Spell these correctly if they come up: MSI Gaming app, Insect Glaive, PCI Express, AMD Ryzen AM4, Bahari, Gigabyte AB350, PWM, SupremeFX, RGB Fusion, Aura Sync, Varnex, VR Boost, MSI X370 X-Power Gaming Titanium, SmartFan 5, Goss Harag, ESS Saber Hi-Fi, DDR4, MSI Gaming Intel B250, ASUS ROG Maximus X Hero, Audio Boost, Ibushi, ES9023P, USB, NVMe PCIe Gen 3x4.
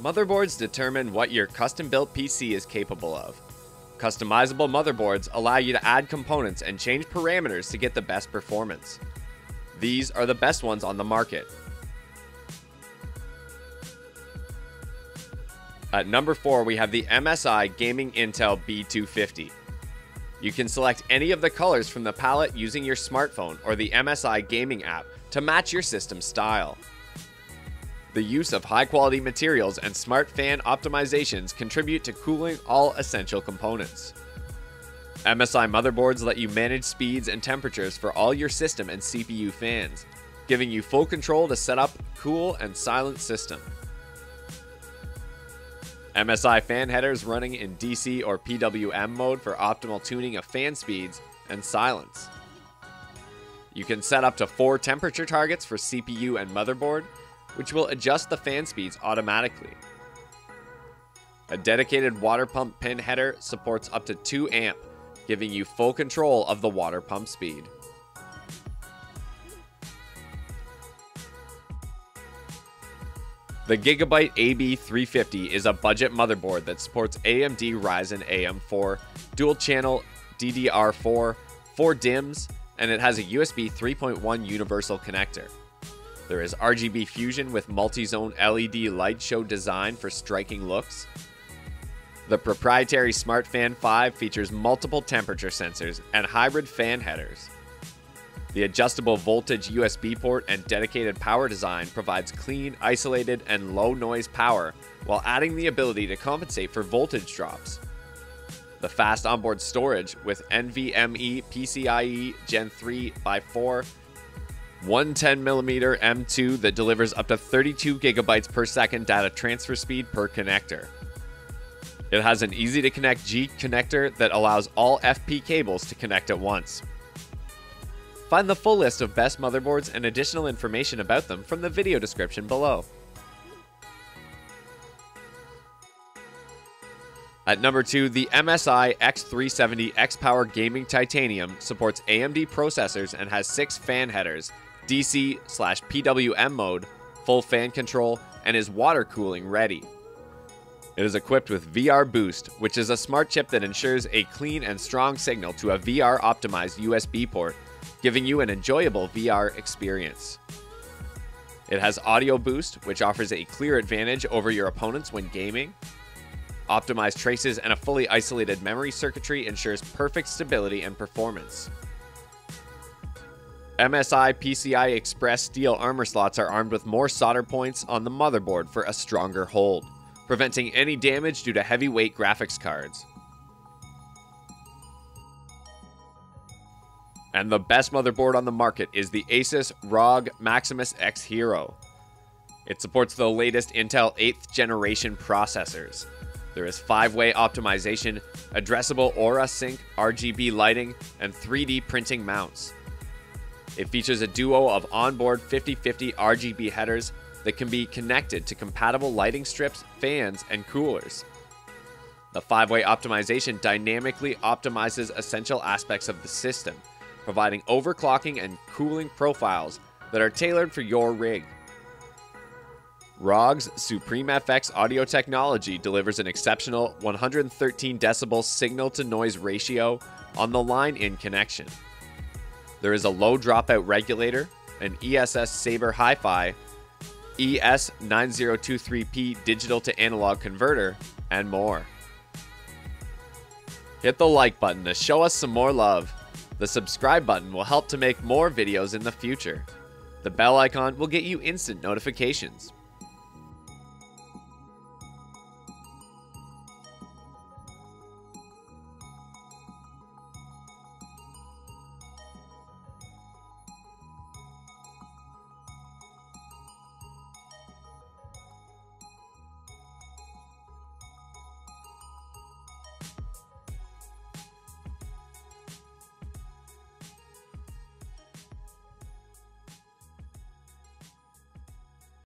Motherboards determine what your custom-built PC is capable of. Customizable motherboards allow you to add components and change parameters to get the best performance. These are the best ones on the market. At number 4, we have the MSI Gaming Intel B250. You can select any of the colors from the palette using your smartphone or the MSI Gaming app to match your system style. The use of high-quality materials and smart fan optimizations contribute to cooling all essential components. MSI motherboards let you manage speeds and temperatures for all your system and CPU fans, giving you full control to set up a cool and silent system. MSI fan headers running in DC or PWM mode for optimal tuning of fan speeds and silence. You can set up to 4 temperature targets for CPU and motherboard, which will adjust the fan speeds automatically. A dedicated water pump pin header supports up to 2 amp, giving you full control of the water pump speed. The Gigabyte AB350 is a budget motherboard that supports AMD Ryzen AM4, dual channel DDR4, 4 DIMMs, and it has a USB 3.1 universal connector. There is RGB Fusion with multi-zone LED light show design for striking looks. The proprietary SmartFan 5 features multiple temperature sensors and hybrid fan headers. The adjustable voltage USB port and dedicated power design provides clean, isolated, and low-noise power while adding the ability to compensate for voltage drops. The fast onboard storage with NVMe PCIe Gen 3x4, 110mm M2 that delivers up to 32 GB per second data transfer speed per connector. It has an easy-to-connect G connector that allows all FP cables to connect at once. Find the full list of best motherboards and additional information about them from the video description below. At number 2, the MSI X370 X-Power Gaming Titanium supports AMD processors and has 6 fan headers, DC/PWM mode, full fan control, and is water cooling ready. It is equipped with VR Boost, which is a smart chip that ensures a clean and strong signal to a VR-optimized USB port, giving you an enjoyable VR experience. It has Audio Boost, which offers a clear advantage over your opponents when gaming. Optimized traces and a fully isolated memory circuitry ensures perfect stability and performance. MSI PCI Express steel armor slots are armed with more solder points on the motherboard for a stronger hold, preventing any damage due to heavyweight graphics cards. And the best motherboard on the market is the ASUS ROG Maximus X Hero. It supports the latest Intel 8th generation processors. There is 5-way optimization, addressable Aura Sync, RGB lighting, and 3D printing mounts. It features a duo of onboard 50/50 RGB headers that can be connected to compatible lighting strips, fans, and coolers. The 5-way optimization dynamically optimizes essential aspects of the system, providing overclocking and cooling profiles that are tailored for your rig. ROG's SupremeFX audio technology delivers an exceptional 113 dB signal-to-noise ratio on the line-in connection. There is a low dropout regulator, an ESS Saber Hi-Fi, ES9023P digital-to-analog converter, and more. Hit the like button to show us some more love. The subscribe button will help to make more videos in the future. The bell icon will get you instant notifications.